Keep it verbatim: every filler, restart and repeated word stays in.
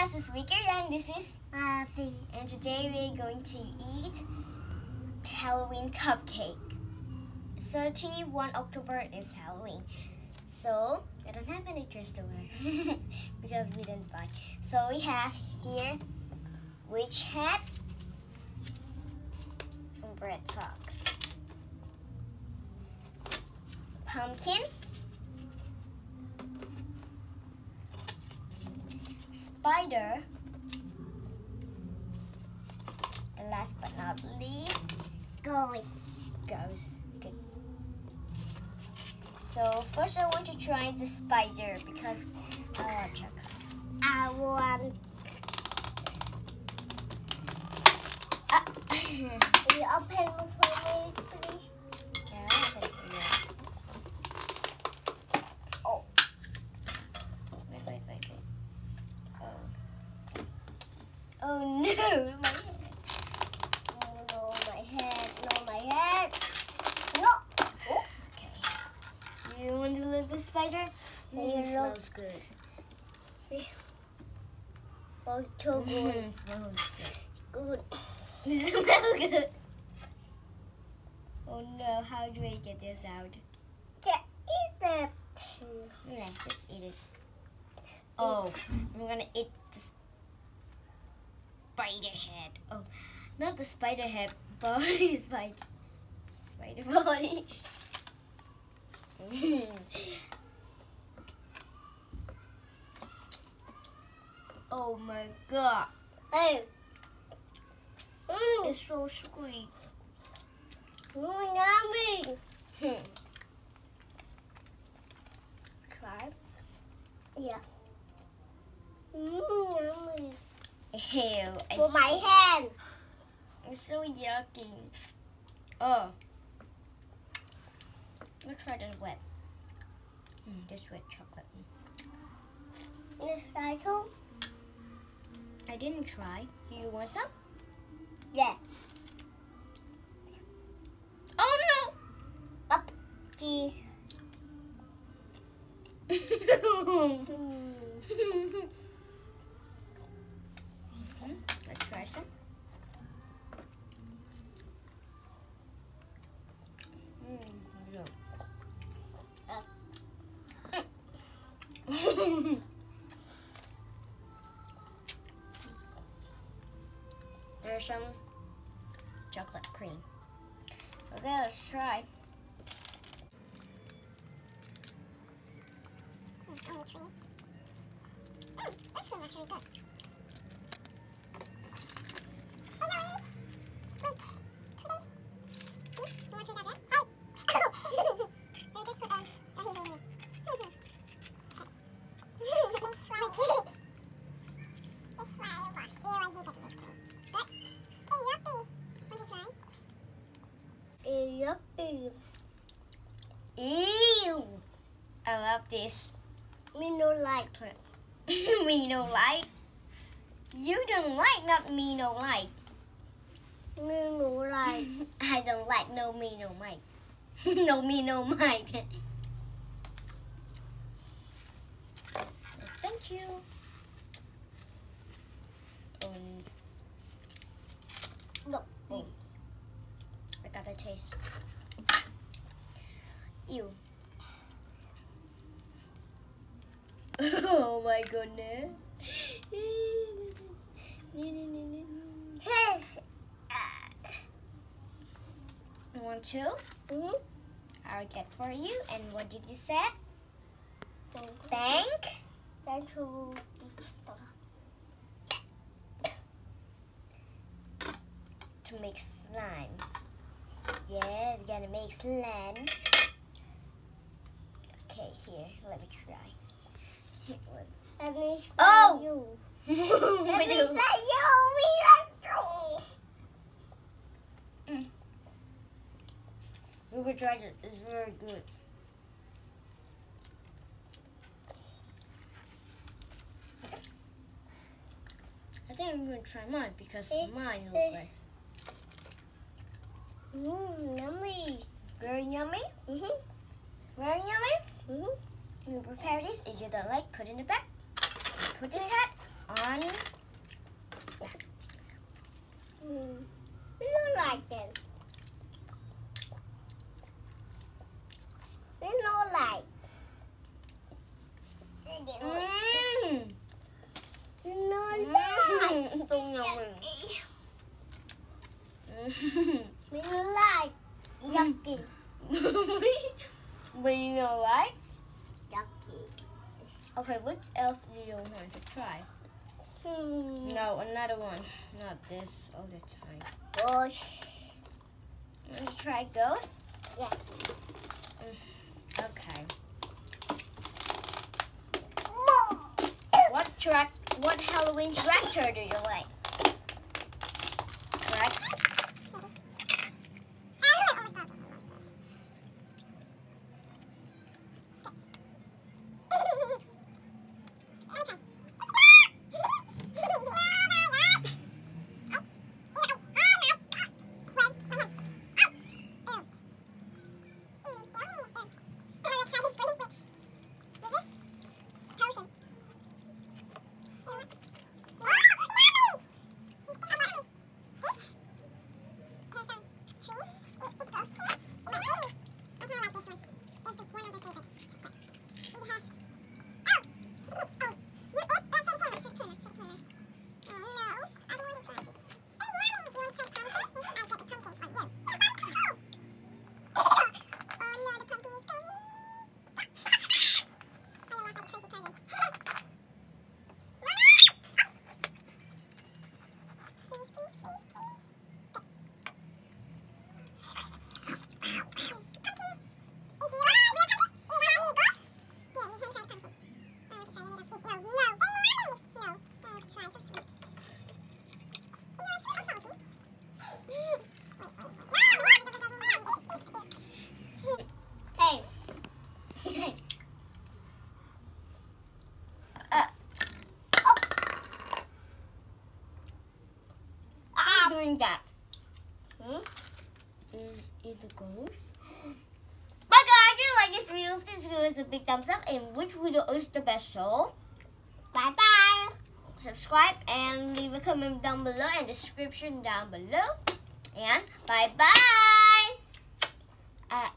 podcast is Weaker, and this is Marady. And today we're going to eat Halloween cupcake. thirty-first October is Halloween, so I don't have any dress to wear because we didn't buy. So we have here witch hat from Bread Talk, pumpkin, spider, and last but not least, ghost. Ghost. Good. So first, I want to try the spider because I want to check. I want. Ah. Can you open it for me, please? Yeah, I'll open it for you. Oh. Wait, wait, wait, wait. Oh no, my head. Oh no, my head. No, my head. No. Oh, okay. You want to look at the spider? Mm, it smells good. Oh, so good. It smells good. Good. It smells good. Oh no, how do I get this out? Just eat it. Yeah, just eat it. Oh, I'm gonna eat the spider. Spider head. Oh, not the spider head, body spider. Spider body. Mm. Oh my god. Hey. Mm. It's so sweet. Oh, yummy. Try? Yeah. Mmm, yummy. Ew, I for my hand. It's so yucky. Oh. Let's try this wet. Mm, this wet chocolate. Miss Title? I didn't try. You want some? Yeah. Oh no! Up. G. Let's try some. Mm, yeah. mm. There's some chocolate cream. Okay, let's try. Mm, mm, this one's actually good. Yucky. Ew! I love this. Me no like it. Me no like. You don't like, not me no like. Me no like. I don't like no me no like. No me no like. Thank you. Um. Look. Oh. Got the taste. Ew. Oh my goodness. You want two? Mm-hmm. I'll get for you. And what did you say? Thank. Thank. Thank you. To make slime. Yeah, we're gonna make slime. Okay, here, let me try. Let me slime oh. you. Let me slime you. We mm. You could try it. It's very good. I think I'm gonna try mine because it, mine looks like. Mmm, yummy. Very yummy? Mm-hmm. Very yummy? Mm-hmm. You prepare this. If you don't like, put it in the bag. Put this hat on on. Yeah. Mm. We don't like them. We don't like. Mmm. We don't like. We don't like. Yucky. We don't like. Yucky. Okay, what else do you want to try? Hmm. No, another one. Not this all the time. Gosh. Want to try those? Yeah. Okay. What track, what Halloween tractor do you like? Correct? That. Hmm? Is it the ghost? My God, if you like this video, please give us a big thumbs up. And which video is the best? So, bye bye. Subscribe and leave a comment down below and description down below. And bye bye. Uh,